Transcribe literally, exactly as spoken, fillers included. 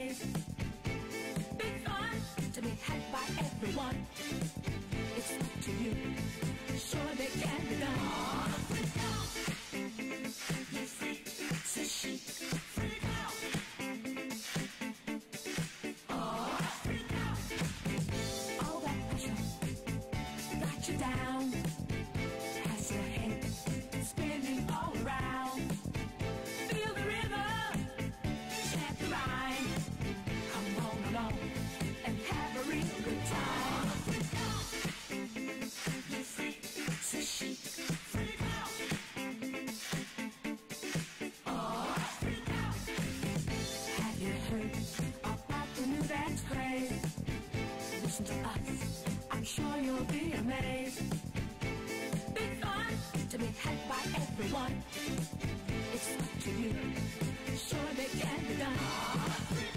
Big fun to be had by everyone. It's up to you. Sure they can be done. Freak out. You're free. Sushi. Freak out. Oh, freak out. All that pressure got you down. Has your head spinning all around. Feel the rhythm. Share the rhyme. And have a real good time. Freak out. You're free. Sushi. Freak out. Oh, freak out. Have you heard about the new dance craze? Listen to us, I'm sure you'll be amazed. Big fun to be had by everyone. It's up to you. Sure they can be done.